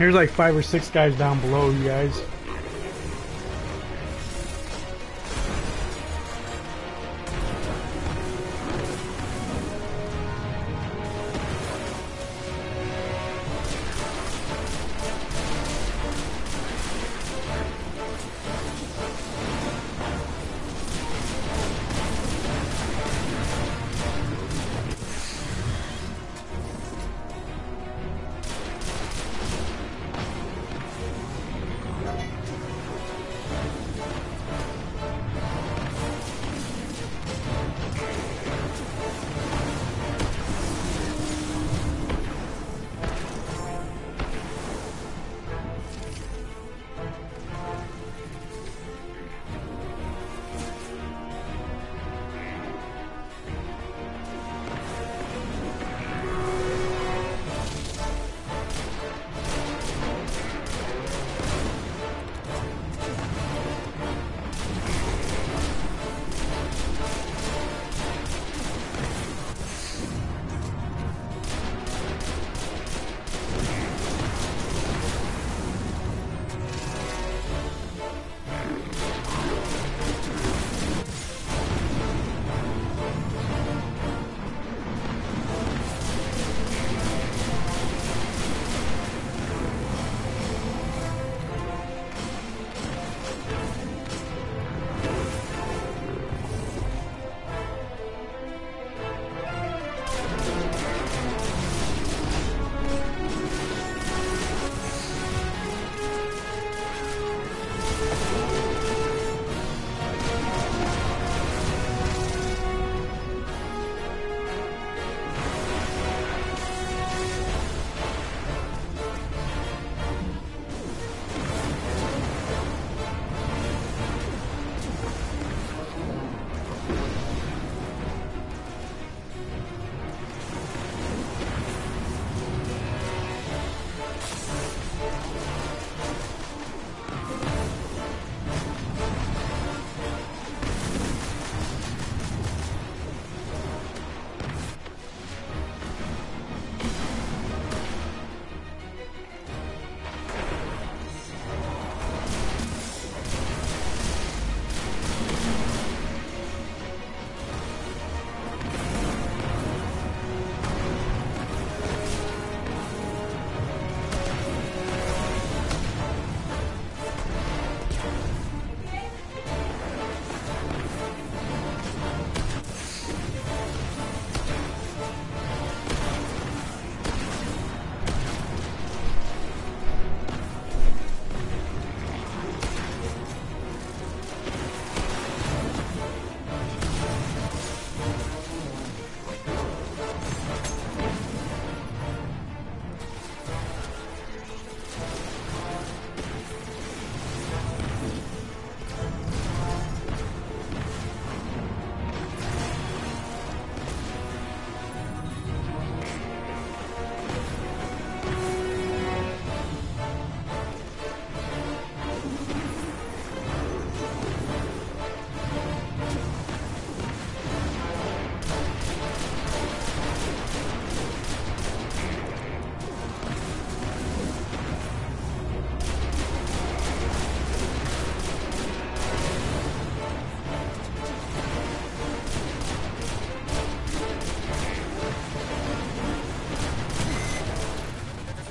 There's like 5 or 6 guys down below, you guys.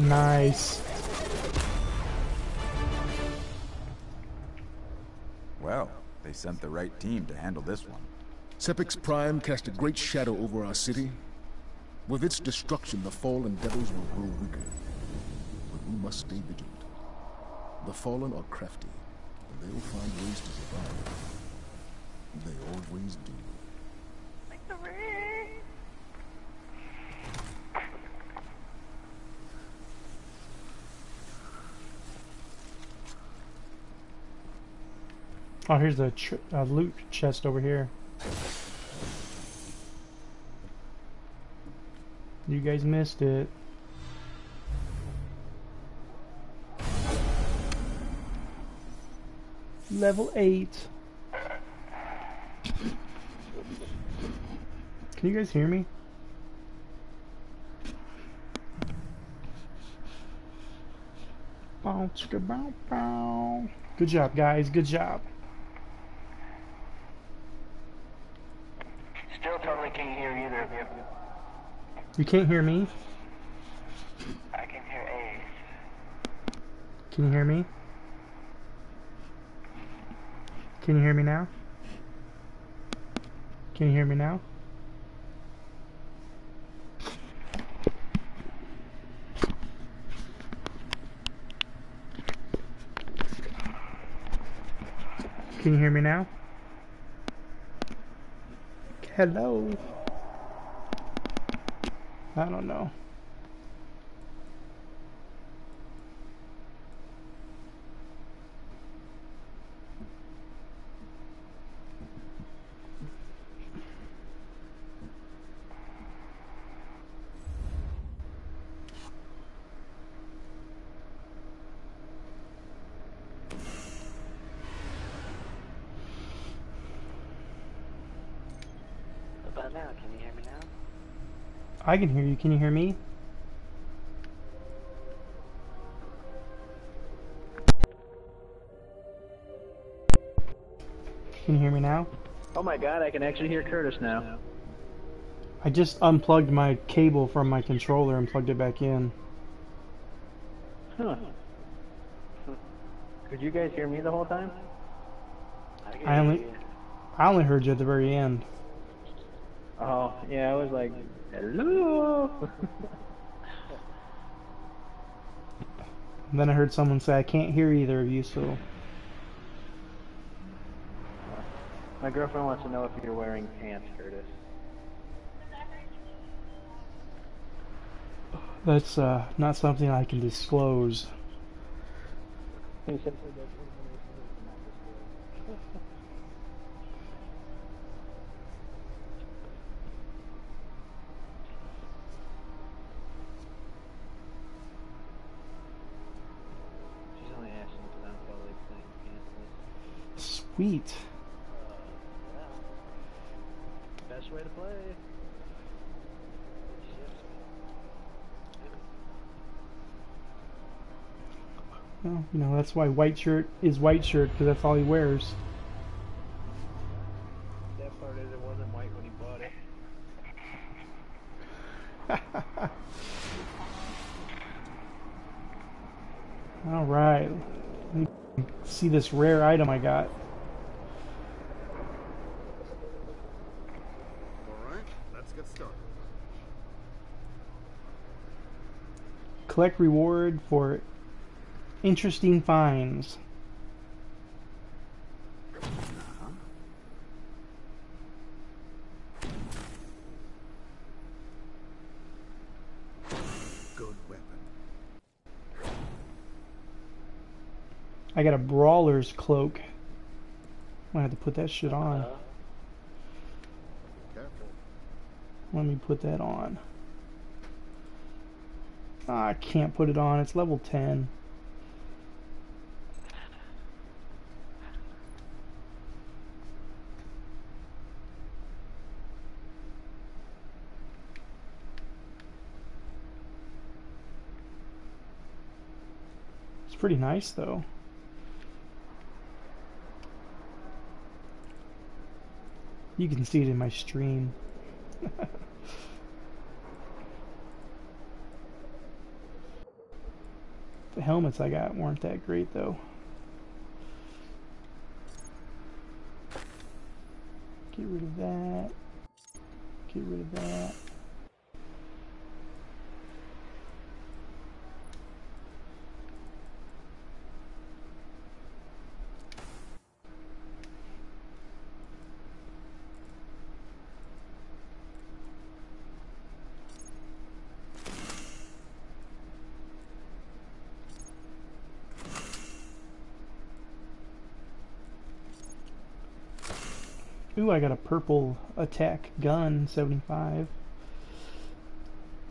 Nice. Well, they sent the right team to handle this one. Sepik's Prime cast a great shadow over our city. With its destruction, the fallen devils will grow weaker. But we must stay vigilant. The fallen are crafty, and they'll find ways to survive. They always do. Make the ring! Oh, here's the loot chest over here. You guys missed it. Level 8. Can you guys hear me? Good job, guys. Good job. Still totally can't hear either of you. You can't hear me? I can hear Ace. Can you hear me? Can you hear me now? Can you hear me now? Can you hear me now? Hello? I don't know. I can hear you. Can you hear me? Can you hear me now? Oh my god, I can actually hear Curtis now. I just unplugged my cable from my controller and plugged it back in. Huh. Could you guys hear me the whole time? I only heard you at the very end. Oh, yeah, I was like... Hello. And then I heard someone say, "I can't hear either of you." So my girlfriend wants to know if you're wearing pants, Curtis. That's not something I can disclose. Sweet. Yeah. Best way to play. Well, you know, that's why White Shirt is White Shirt, because that's all he wears. That part is, it wasn't white when he bought it. All right. Let me see this rare item I got. Collect reward for interesting finds. Good weapon. I got a brawler's cloak. I'm gonna have to put that shit on. Let me put that on. Oh, I can't put it on. It's level 10. It's pretty nice, though. You can see it in my stream. The helmets I got weren't that great, though. Get rid of that. Get rid of that. Ooh, I got a purple attack gun, 75.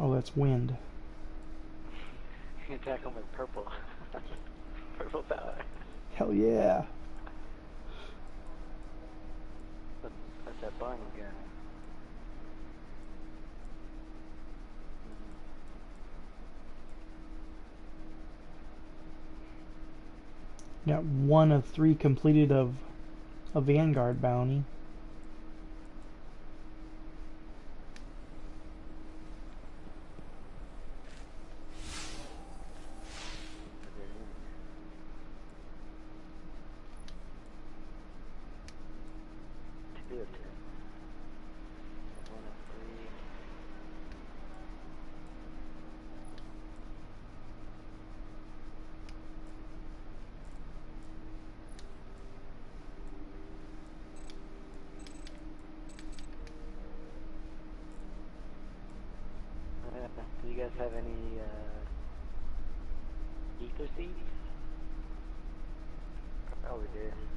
Oh, that's wind. You can attack them with purple. Purple power. Hell yeah. That's that bomb gun. Got one of three completed of a Vanguard bounty. Have any eco seeds? Probably did.